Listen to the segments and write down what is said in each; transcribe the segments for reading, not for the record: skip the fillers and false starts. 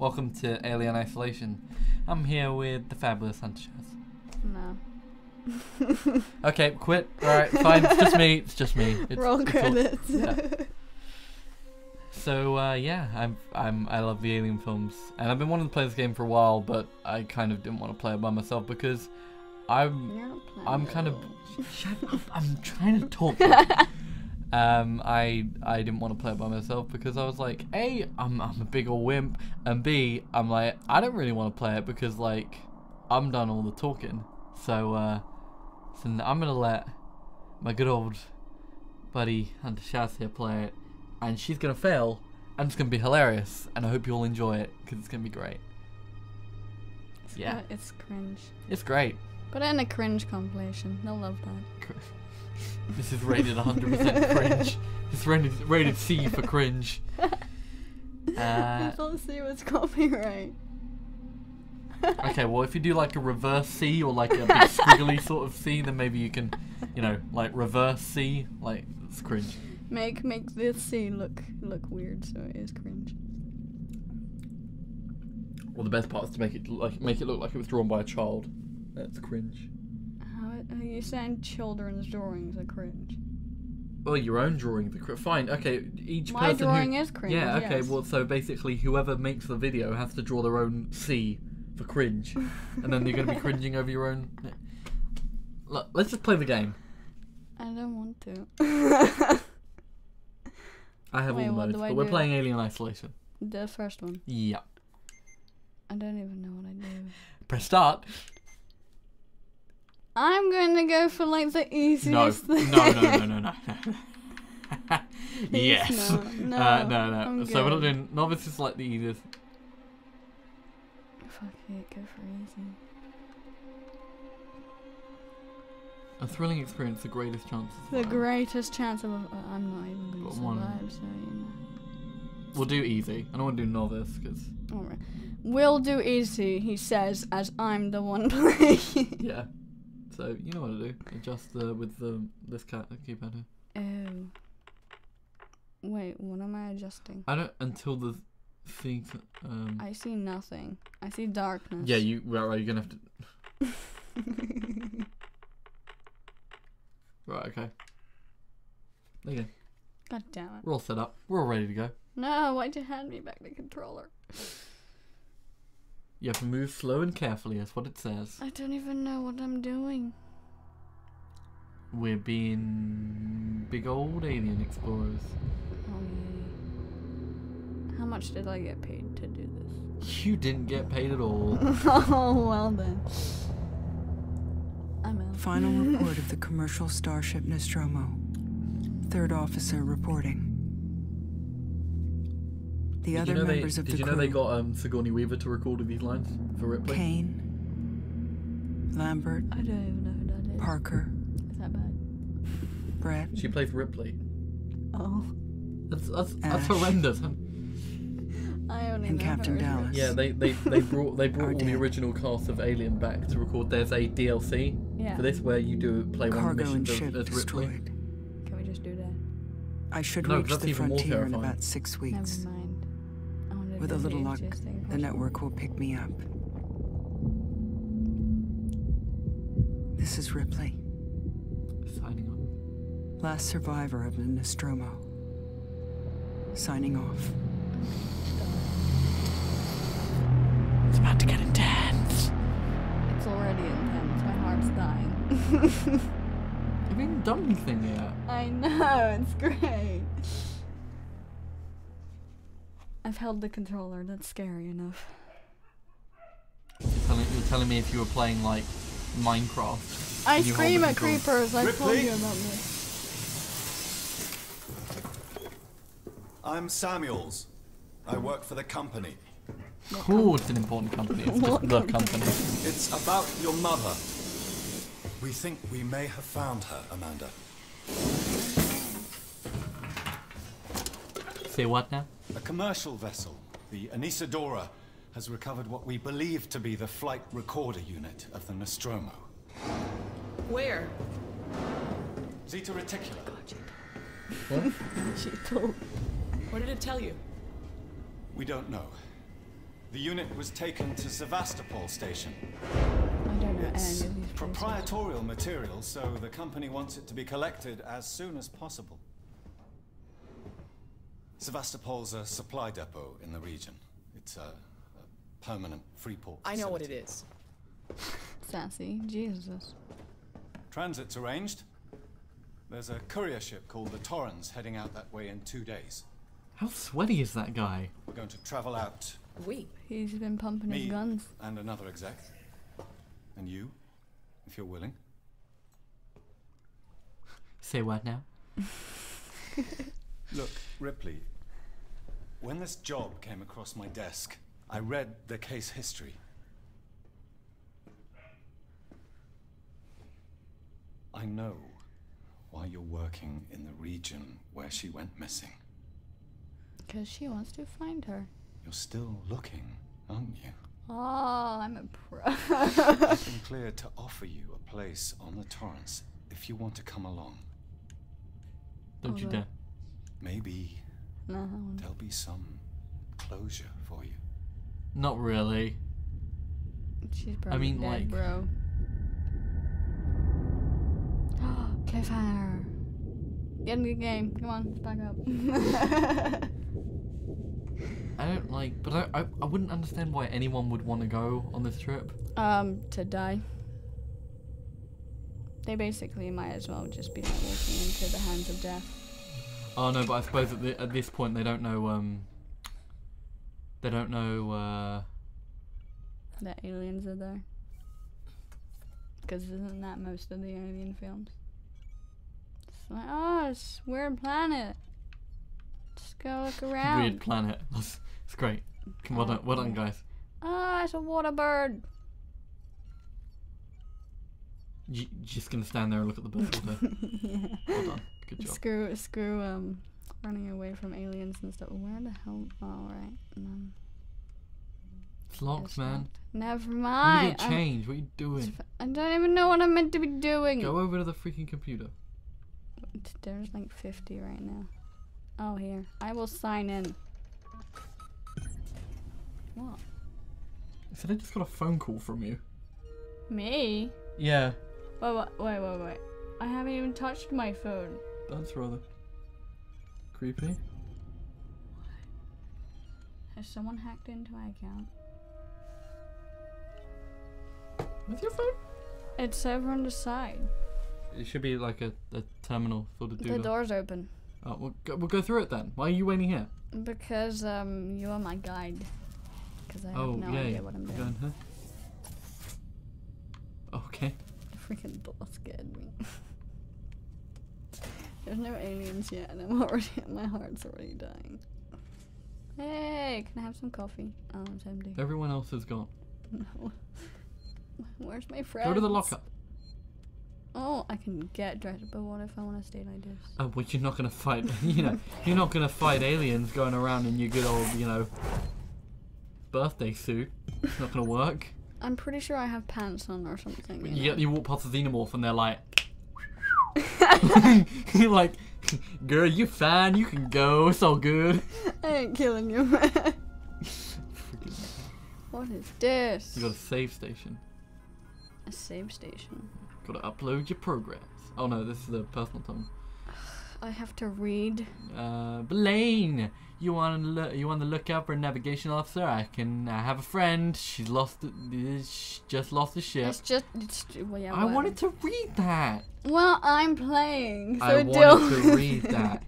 Welcome to Alien Isolation. I'm here with the fabulous HunterShaz. No. Okay, quit. Alright, fine. It's just me. It's just me. Roll credits. Yeah. So, yeah, I love the Alien films. And I've been wanting to play this game for a while, but I kind of didn't want to play it by myself because I'm kind of... Shut up. I'm trying to talk. I didn't want to play it by myself because I was like, A, I'm a big old wimp, and B, I'm like, I don't really want to play it because, like, I'm done all the talking. So, so I'm gonna let my good old buddy HunterShaz here play it, and she's gonna fail, and it's gonna be hilarious, and I hope you all enjoy it because it's gonna be great. Yeah, it's cringe. It's great. Put it in a cringe compilation. They'll love that. This is rated 100% cringe. It's rated C for cringe. I thought C was copyright. Okay, well, if you do like a reverse C or like a big squiggly sort of C, then maybe you can, you know, like reverse C, like it's cringe. Make this C look weird, so it is cringe. Well, the best part is to make it look like it was drawn by a child. That's cringe. You're saying children's drawings are cringe? Well, your own drawings are cringe. Fine, okay. My drawing is cringe. Yeah, okay, yes. Well, so basically, whoever makes the video has to draw their own C for cringe. And then you're going to be cringing over your own. Look, let's just play the game. I don't want to. I have all the modes, but we're playing Alien Isolation. The first one? Yeah. I don't even know what I do. Press start. I'm going to go for like the easiest thing. No. Yes. No. So we're not doing novice is like the easiest. Fuck it, go for easy. A thrilling experience, the greatest chance. The greatest chance of I'm not even going to survive. So you know. We'll do easy. I don't want to do novice because. Alright, we'll do easy. He says as I'm the one playing. Yeah. So you know what to do. Adjust with this keypad here. Oh. Wait, what am I adjusting? I don't until the thing. I see nothing. I see darkness. Yeah, you. Right. You're gonna have to. Right. Okay. There you go. God damn it. We're all set up. We're all ready to go. No, why'd you hand me back the controller? You have to move slow and carefully, that's what it says. I don't even know what I'm doing. We're being big old alien explorers. How much did I get paid to do this? You didn't get paid at all. Oh, well then. I'm out. Final report of the commercial starship Nostromo. Third officer reporting. The other members of the crew. Did you know they got Sigourney Weaver to record these lines for Ripley? Kane, Lambert. I don't even know who that is. Parker. Is that bad? Brett. She plays Ripley. Oh. That's horrendous. I only know Captain Dallas. Yeah, they brought all the original cast of Alien back to record. There's a DLC for this where you do play one of the missions as Ripley. Destroyed. Can we just do that? I should reach the frontier in about 6 weeks. Never mind. With a little luck, the network will pick me up. This is Ripley. Signing off. Last survivor of the Nostromo. Signing off. It's about to get intense. It's already intense. My heart's dying. You haven't done anything yet. I know, it's great. I've held the controller, that's scary enough. You're telling me if you were playing, like, Minecraft. I scream at creepers, I told you about this. I'm Samuels. I work for the company. Cool, it's an important company. It's just the company. It's about your mother. We think we may have found her, Amanda. Say what now? A commercial vessel, the Anesidora, has recovered what we believe to be the flight recorder unit of the Nostromo. Where? Zeta Reticula. What? What did it tell you? We don't know. The unit was taken to Sevastopol Station. I don't know it's any of these proprietorial material, so the company wants it to be collected as soon as possible. Sevastopol's a supply depot in the region. It's a permanent free port facility. I know what it is. Sassy. Jesus. Transit's arranged. There's a courier ship called the Torrens heading out that way in 2 days. How sweaty is that guy? We're going to travel out. We? He's been pumping his guns. And another exec. And you, if you're willing. Say what now? Look, Ripley, when this job came across my desk, I read the case history. I know why you're working in the region where she went missing. Because she wants to find her. You're still looking, aren't you? Oh, I'm a pro. I've been cleared to offer you a place on the Torrens if you want to come along. Don't you dare. Maybe there'll be some closure for you. Not really. She's probably dead, like, bro. Cliffhanger. Get in the game. Come on, back up. I don't like, but I wouldn't understand why anyone would want to go on this trip. To die. They basically might as well just be like walking into the hands of death. Oh no, but I suppose at this point they don't know. They don't know. That aliens are there. Because isn't that most of the alien films? It's like, oh, it's a weird planet. Just go look around. Weird planet. It's great. Come on, well done, guys. Ah, it's a water bird. You're just gonna stand there and look at the bird all day. Yeah. Well done. Good job. Screw, running away from aliens and stuff. Where the hell? Alright. It's locked, man. Never mind. You change. What are you doing? I don't even know what I'm meant to be doing. Go over to the freaking computer. There's like 50 right now. Oh, here. I will sign in. What? So they just got a phone call from you. Me? Yeah. Wait. I haven't even touched my phone. That's rather creepy. What? Has someone hacked into my account? What's your phone? It's over on the side. It should be like a terminal sort of. The door's open. Oh, we'll go through it then. Why are you waiting here? Because you are my guide. Because I have no idea what I'm doing. Going here. Okay. Freaking boss scared me. There's no aliens yet, and I'm already my heart's already dying. Hey, can I have some coffee? Oh, it's empty. Everyone else is gone. No. Where's my friend? Go to the lockup. Oh, I can get dressed, but what if I want to stay like this? Oh, well, you're not gonna fight, you know, you're not gonna fight aliens going around in your good old, you know, birthday suit. It's not gonna work. I'm pretty sure I have pants on or something. You walk past the Xenomorph and they're like, you're like, girl, you fine, you can go, it's all good. I ain't killing you, man. What is this? You got a save station. A save station. Gotta upload your progress. Oh no, this is the personal time. I have to read. Blaine, you on the lookout for a navigation officer? I have a friend. She's lost. She just lost the ship. I wanted to read that. Well, I'm playing. So I wanted to read that.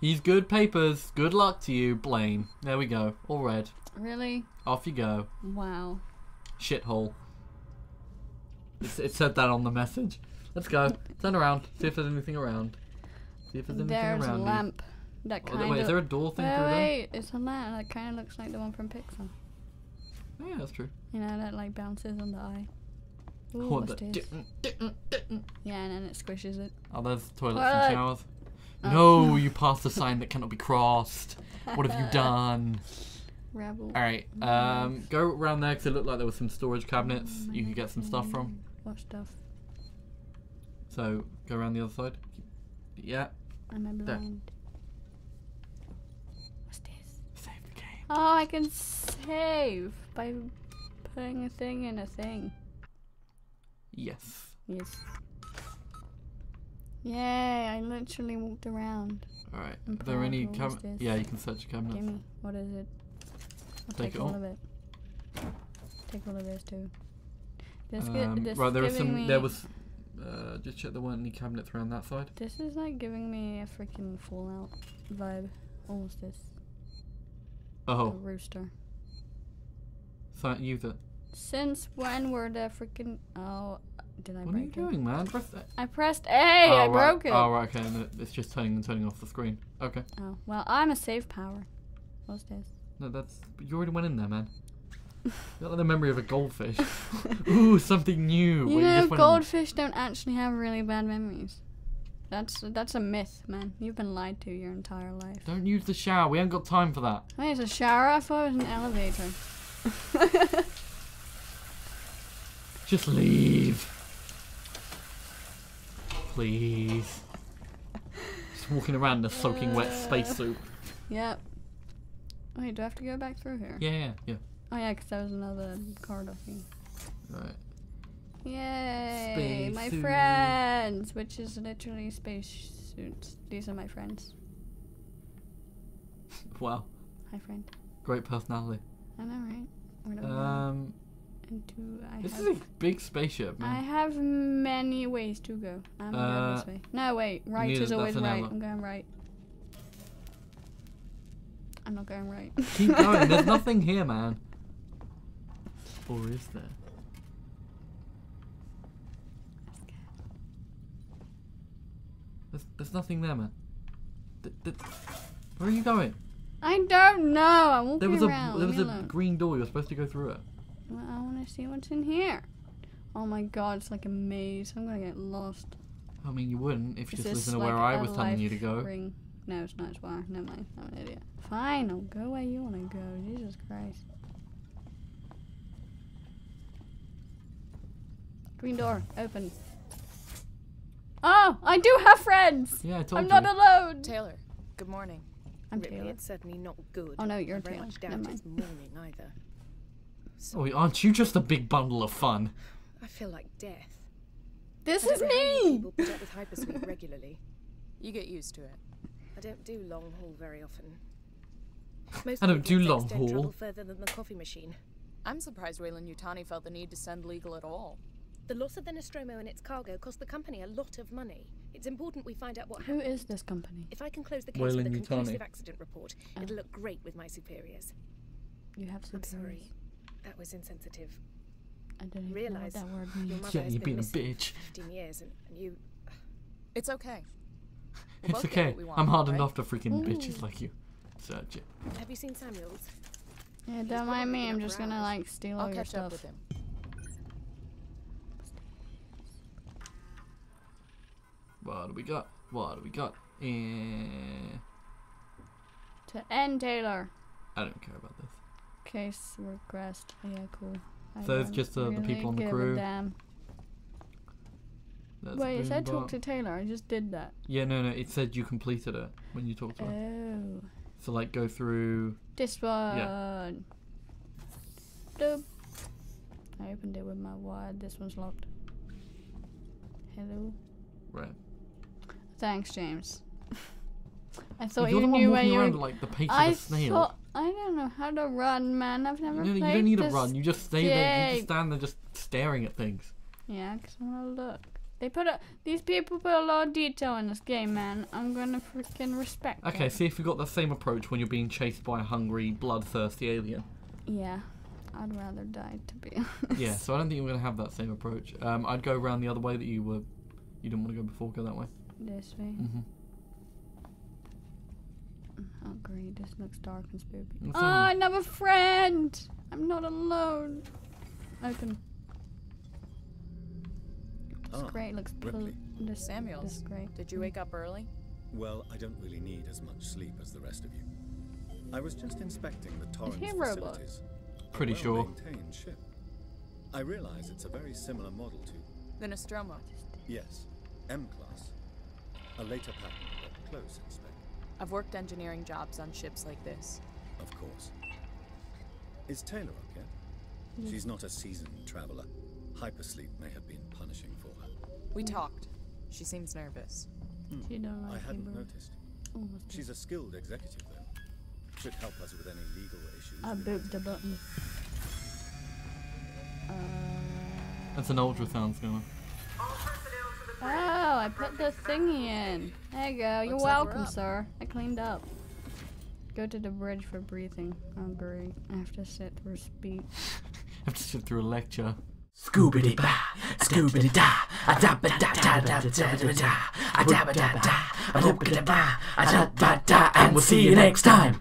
He's good papers. Good luck to you, Blaine. There we go. All red. Really? Off you go. Wow. Shithole. It said that on the message. Let's go. Turn around. See if there's anything around. See if there's anything around. There's a lamp. That kind of. Wait, is there a door thing through there? Wait, it's a lamp that kind of looks like the one from Pixar. Oh, yeah, that's true. You know, that like bounces on the eye. Ooh, what's this? Yeah, and then it squishes it. Oh, there's toilets and showers. No, you passed a sign that cannot be crossed. What have you done? Rebel. Alright, go around there because it looked like there were some storage cabinets you could get some stuff from. What stuff? So, go around the other side. Yeah. Am I blind? There. Oh, I can save by putting a thing in a thing. Yes. Yes. Yay, I literally walked around. Alright, are there any cabinets? Yeah, you can search cabinets. Give me, what is it? I'll take all of it. Take all of those too. Right, there was some, just check there weren't any cabinets around that side. This is like giving me a freaking Fallout vibe. What was this? Oh. A rooster. Silent user. Since when were the freaking, oh, did I break it? What are you doing, man? Press A. I pressed A, I broke it. Oh, right, okay, and it's just turning off the screen. Okay. Oh, well, I'm a save power. What's this? No, that's, you already went in there, man. Not like the memory of a goldfish. Ooh, something new. You know, goldfish don't actually have really bad memories. That's a myth, man. You've been lied to your entire life. Don't use the shower. We haven't got time for that. Wait, it's a shower? I thought it was an elevator. Just leave. Please. Just walking around in a soaking wet space suit. Yep. Wait, do I have to go back through here? Yeah. Oh yeah, because that was another card thing. Right. Yay! Space my suit. Friends! Which is literally space suits. These are my friends. Wow. Hi, friend. Great personality. I know, right? Where do this is a big spaceship, man. I have many ways to go. I'm going this way. No, wait. Right is always right. I'm going right. I'm not going right. Keep going. There's nothing here, man. Or is there? There's nothing there, man. Where are you going? I don't know. I'm walking around. There was a green door. You were supposed to go through it. Well, I want to see what's in here. Oh my god, it's like a maze. I'm going to get lost. I mean, you wouldn't if you just listened to where I was telling you to go. No, it's not. It's wire. Never mind. I'm an idiot. Fine, I'll go where you want to go. Jesus Christ. Green door. Open. Oh, I do have friends. Yeah, I told you. I'm not alone. Taylor, good morning. I'm Ripley. Taylor. It's certainly not good. Oh no, you're Taylor. Never mind. Morning either. So oh, aren't you just a big bundle of fun? I feel like death. This is me. People put up with hypersleep regularly. You get used to it. I don't do long haul very often. Most don't travel further than the coffee machine. I'm surprised Weyland-Yutani felt the need to send legal at all. The loss of the Nostromo and its cargo cost the company a lot of money. It's important we find out what happened. Who is this company? If I can close the case with a conclusive accident report, it'll look great with my superiors. You have superiors. I'm sorry. That was insensitive. I didn't realize that word means. Yeah, you've been a bitch. 15 years and you... It's okay. It's okay. I'm hard enough to freaking bitches like you. Search it. Have you seen Samuels? Yeah, don't mind me. I'm just gonna like steal all your stuff. With him. What do we got? What do we got? To end Taylor. I don't care about this. Case regressed. Yeah, cool. So it's just the people on the crew. Damn. Wait, it said talk to Taylor. I just did that. Yeah, no, it said you completed it when you talked to her. Oh. So, like, go through... This one. Yeah. Doop. I opened it with my wire. This one's locked. Hello? Right. Thanks, James. I thought you knew where you were... like, the pace of a snail. I don't know how to run, man. I've never played this. You don't need to run. You just stay there. You just stand there just staring at things. Yeah, because I want to look. They put a, these people put a lot of detail in this game, man. I'm gonna freaking respect it. Okay, see if you got the same approach when you're being chased by a hungry, bloodthirsty alien. Yeah, I'd rather die, to be honest. Yeah, so I don't think you're gonna have that same approach. I'd go around the other way that you were. You didn't want to go before. Go that way. This way. Mm-hmm. Oh great, this looks dark and spooky. Oh, another friend. I'm not alone. Open. It's great, it looks blue. Samuels, great. Did you wake up early? Well, I don't really need as much sleep as the rest of you. I was just inspecting the Torrens facilities. Pretty sure. Ship. I realize it's a very similar model to... The Nostromo? Yes, M-class. A later pattern, but close inspect. I've worked engineering jobs on ships like this. Of course. Is Taylor up yet? Yeah. She's not a seasoned traveler. Hypersleep may have been punishing for her. We talked. She seems nervous. Mm. You know, I hadn't noticed. She's a skilled executive, though. Should help us with any legal issues. I booped the button. That's an ultrasound scanner. Oh, I put the thingy in. There you go. You're welcome, sir. I cleaned up. Go to the bridge for breathing. Oh, great. I have to sit through speech. I have to sit through a lecture. Scoobity ba, scoobity da, a da ba da da da da da da, a da ba da da, a da ba da da, a da ba da, and we'll see you next time.